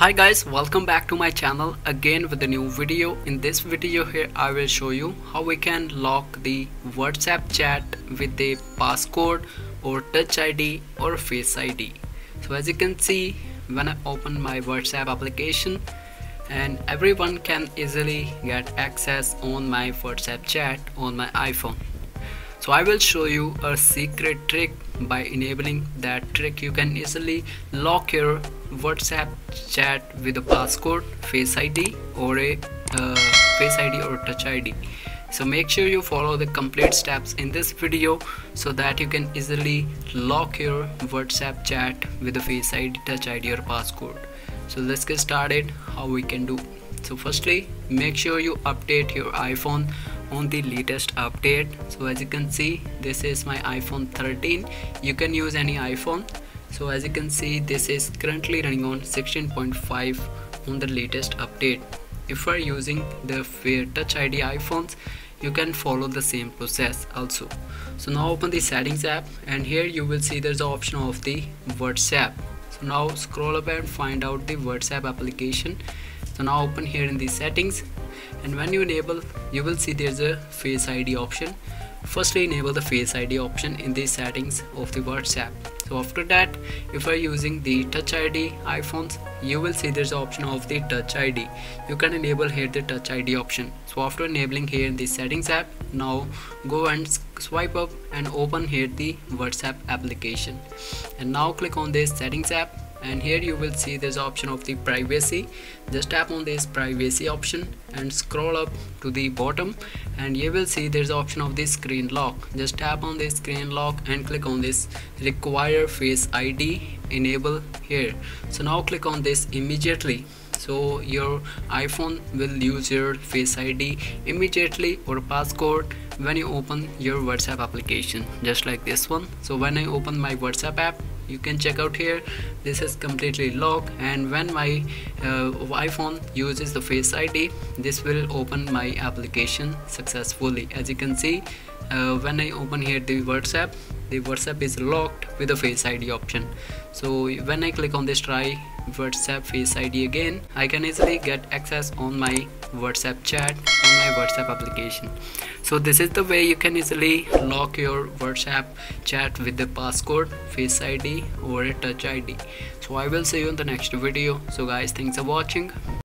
Hi guys, welcome back to my channel again with a new video. In this video here I will show you how we can lock the WhatsApp chat with a passcode or Touch ID or Face ID. So as you can see, when I open my WhatsApp application, and everyone can easily get access on my WhatsApp chat on my iPhone. So I will show you a secret trick. By enabling that trick, you can easily lock your WhatsApp chat with a passcode, Face ID or a Touch ID. So make sure you follow the complete steps in this video so that you can easily lock your WhatsApp chat with a Face ID, Touch ID or passcode. So let's get started how we can do. So firstly, make sure you update your iPhone on the latest update. So as you can see, this is my iPhone 13. You can use any iPhone. So as you can see, this is currently running on 16.5 on the latest update. If you are using the Touch ID iPhones, you can follow the same process also. So now open the settings app, and here you will see there's the option of the WhatsApp. So now scroll up and find out the WhatsApp application. So now open here in the settings, and when you enable, you will see there's a Face ID option. Firstly, enable the Face ID option in the settings of the WhatsApp. So after that, if you are using the Touch ID iPhones, you will see there's the option of the Touch ID. You can enable here the Touch ID option. So after enabling here in the settings app, now go and swipe up and open here the WhatsApp application, and now click on this settings app, and here you will see there's option of the privacy. Just tap on this privacy option and scroll up to the bottom, and you will see there's option of the screen lock. Just tap on this screen lock and click on this require Face ID enable here. So now click on this immediately. So your iPhone will use your Face ID immediately or passcode when you open your WhatsApp application, just like this one. So when I open my WhatsApp app, you can check out here, this is completely locked, and when my iPhone uses the Face ID, this will open my application successfully. As you can see, when I open here the WhatsApp is locked with the Face ID option. So when I click on this try WhatsApp Face ID again, I can easily get access on my WhatsApp chat on my WhatsApp application. So this is the way you can easily lock your WhatsApp chat with the passcode, Face ID or a Touch ID. So I will see you in the next video. So guys, thanks for watching.